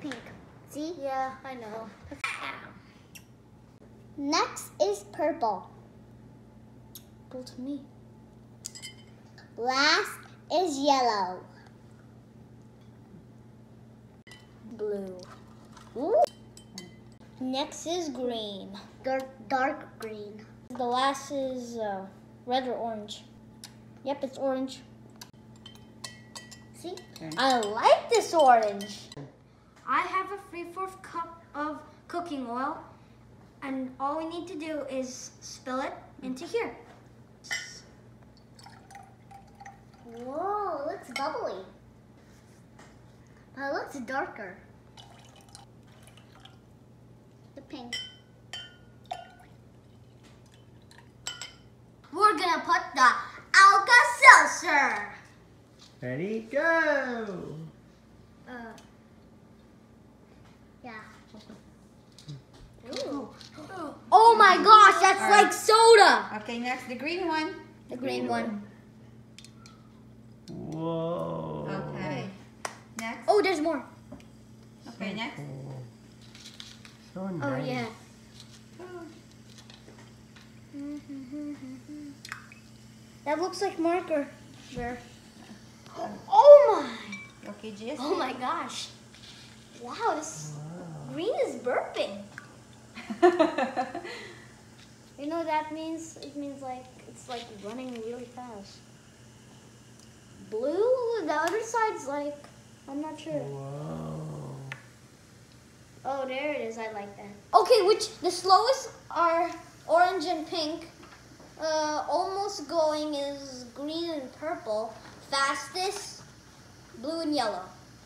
pink. See? Yeah, I know. Next is purple. Purple to me. Last is yellow. Blue. Ooh. Next is green. Dark green. The last is red or orange. Yep, it's orange. See? Okay. I like this orange. I have a 3/4 cup of cooking oil, and all we need to do is spill it into here. Whoa, looks bubbly. But it looks darker. The pink. We're gonna put the Alka-Seltzer. Ready, go! Yeah. Ooh. Oh my gosh, that's like soda! Okay, next, the green one. The green one. Whoa. Okay, next. Oh, there's more. Okay, next. Cool. So nice. Oh, yeah. That looks like marker. Sure. Oh my! Okay, Jess. Oh my gosh! Wow, this green is burping. You know that means? It means like it's like running really fast. Blue. The other side's like I'm not sure. Whoa. Oh, there it is. I like that. Okay, which the slowest are orange and pink. Almost going is green and purple. Fastest, blue and yellow.